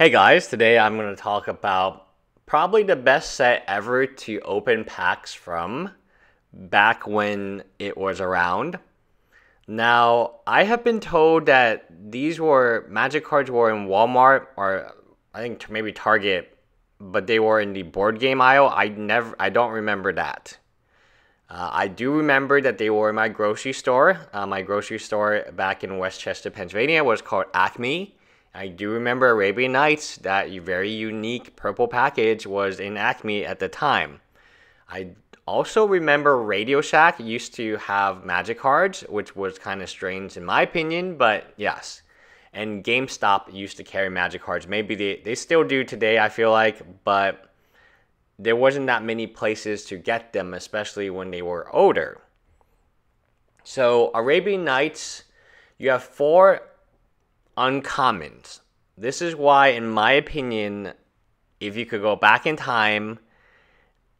Hey guys, today I'm going to talk about probably the best set ever to open packs from back when it was around. Now, I have been told that these were Magic cards were in Walmart or I think maybe Target, but they were in the board game aisle. I don't remember that. I do remember that they were in my grocery store. My grocery store back in Westchester, Pennsylvania was called Acme. I do remember Arabian Nights, that very unique purple package was in Acme at the time. I also remember Radio Shack used to have Magic cards, which was kind of strange in my opinion, but yes. And GameStop used to carry Magic cards. Maybe they still do today, I feel like, but there wasn't that many places to get them, especially when they were older. So Arabian Nights, you have four uncommons. This is why, in my opinion, if you could go back in time,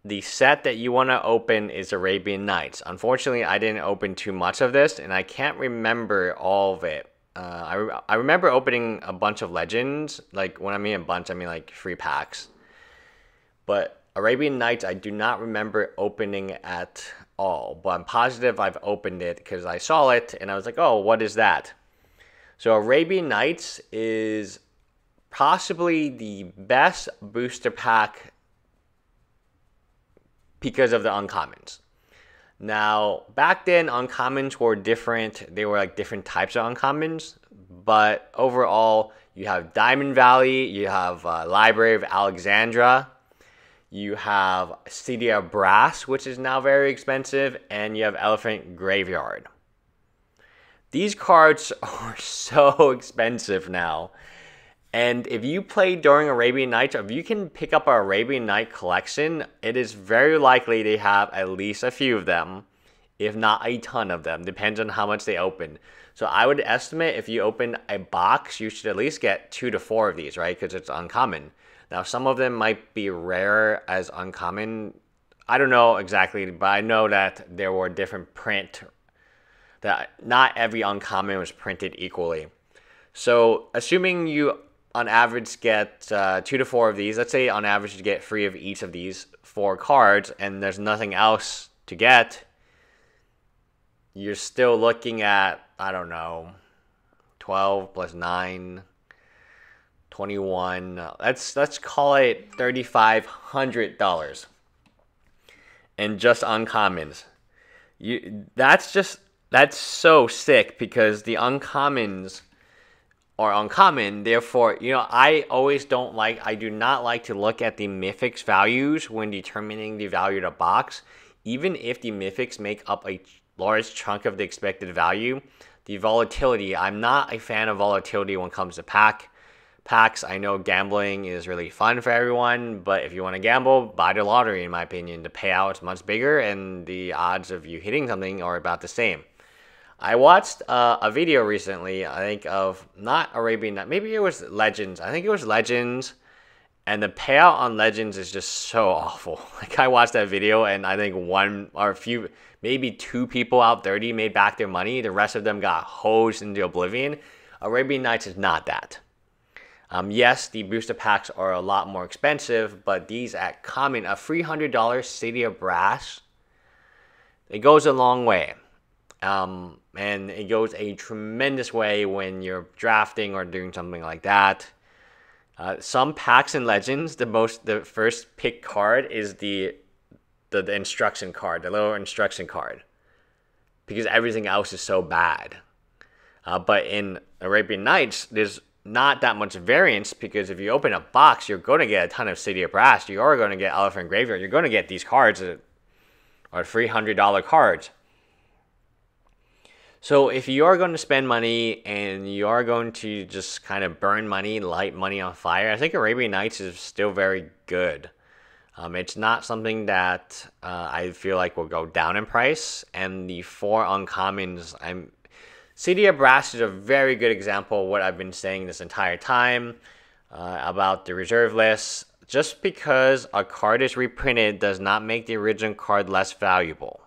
the set that you want to open is Arabian Nights. Unfortunately, I didn't open too much of this, and I can't remember all of it. I remember opening a bunch of Legends. Like, when I mean a bunch, I mean like 3 packs. But Arabian Nights, I do not remember opening at all. But I'm positive I've opened it because I saw it, and I was like, oh, what is that? So Arabian Nights is possibly the best booster pack because of the uncommons. Now, back then, uncommons were different. They were like different types of uncommons. But overall, you have Diamond Valley. You have Library of Alexandria. You have City of Brass, which is now very expensive. And you have Elephant Graveyard. These cards are so expensive now. And if you play during Arabian Nights, if you can pick up an Arabian Night collection, it is very likely they have at least a few of them, if not a ton of them. Depends on how much they open. So I would estimate if you open a box, you should at least get 2 to 4 of these, right? Because it's uncommon. Now, some of them might be rare as uncommon. I don't know exactly, but I know that there were different print that not every uncommon was printed equally. So assuming you on average get 2 to 4 of these, let's say on average you get 3 of each of these 4 cards and there's nothing else to get, you're still looking at, I don't know, 12 plus 9, 21, let's call it $3,500 and just uncommons. That's so sick because the uncommons are uncommon. Therefore, you know, I do not like to look at the mythics values when determining the value of the box. Even if the mythics make up a large chunk of the expected value, the volatility, I'm not a fan of volatility when it comes to packs. I know gambling is really fun for everyone, but if you want to gamble, buy the lottery, in my opinion. The payout's much bigger and the odds of you hitting something are about the same. I watched a video recently, I think, of not Arabian Nights, maybe it was Legends. I think it was Legends, and the payout on Legends is just so awful. Like, I watched that video, and I think one or a few, maybe 2 people out 30 made back their money. The rest of them got hosed into oblivion. Arabian Nights is not that. Yes, the booster packs are a lot more expensive, but these at common, a $300 City of Brass, it goes a long way. And it goes a tremendous way when you're drafting or doing something like that. Some packs and Legends, the first pick card is the instruction card, the little instruction card, because everything else is so bad. But in Arabian Nights, there's not that much variance because if you open a box, you're going to get a ton of City of Brass. You are going to get Elephant Graveyard. You're going to get these cards, or $300 cards. So if you are going to spend money and you are going to just kind of burn money, light money on fire, I think Arabian Nights is still very good. It's not something that I feel like will go down in price. And the 4 uncommons, City of Brass is a very good example of what I've been saying this entire time about the reserve list. Just because a card is reprinted does not make the original card less valuable.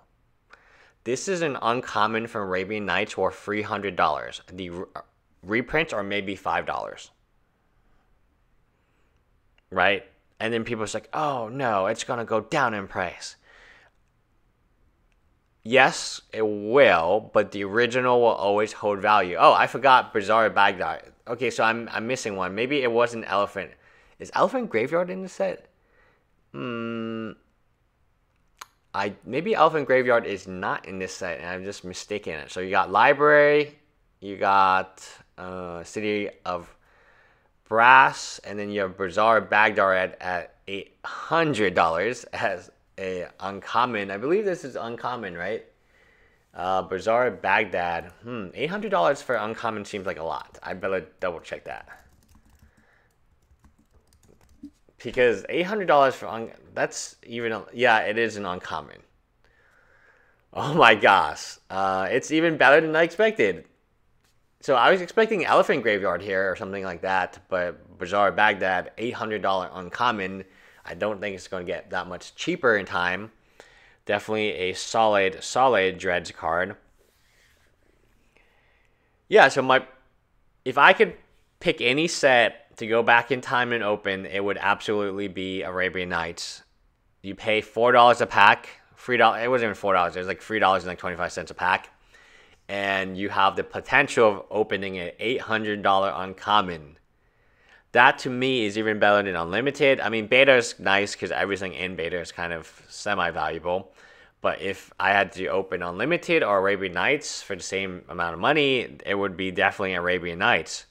This is an uncommon from Arabian Nights for $300. The reprints are maybe $5. right? And then people are just like, oh no, it's going to go down in price. Yes, it will, but the original will always hold value. Oh, I forgot Bazaar of Baghdad. Okay, so I'm missing one. Maybe it wasn't Elephant. Is Elephant Graveyard in the set? Maybe Elephant Graveyard is not in this set, and I'm just mistaken it. So you got Library, you got City of Brass, and then you have Bazaar of Baghdad at $800 as a uncommon. I believe this is uncommon, right? Bazaar of Baghdad. $800 for uncommon seems like a lot. I better double check that. Because $800 for that's even, yeah, it is an uncommon. Oh my gosh. It's even better than I expected. So I was expecting Elephant Graveyard here or something like that, but Bazaar of Baghdad, $800 uncommon. I don't think it's going to get that much cheaper in time. Definitely a solid, solid Dredge card. Yeah, so if I could pick any set to go back in time and open, it would absolutely be Arabian Nights. You pay $4 a pack, $3. It wasn't even $4. It was like $3 and like 25 cents a pack, and you have the potential of opening an $800 uncommon. That to me is even better than Unlimited. I mean, Beta is nice because everything in Beta is kind of semi-valuable. But if I had to open Unlimited or Arabian Nights for the same amount of money, it would be definitely Arabian Nights.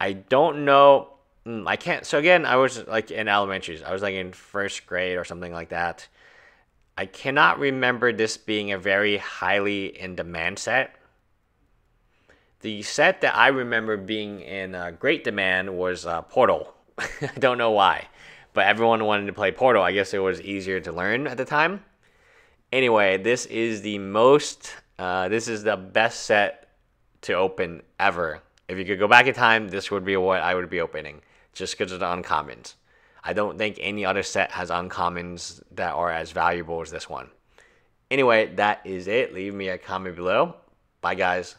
I don't know. I can't. So again, I was like in elementary. I was like in first grade or something like that. I cannot remember this being a very highly in demand set. The set that I remember being in great demand was Portal. I don't know why, but everyone wanted to play Portal. I guess it was easier to learn at the time. Anyway, this is the most, this is the best set to open ever. If you could go back in time, this would be what I would be opening, just because of the uncommons. I don't think any other set has uncommons that are as valuable as this one. Anyway, that is it. Leave me a comment below. Bye, guys.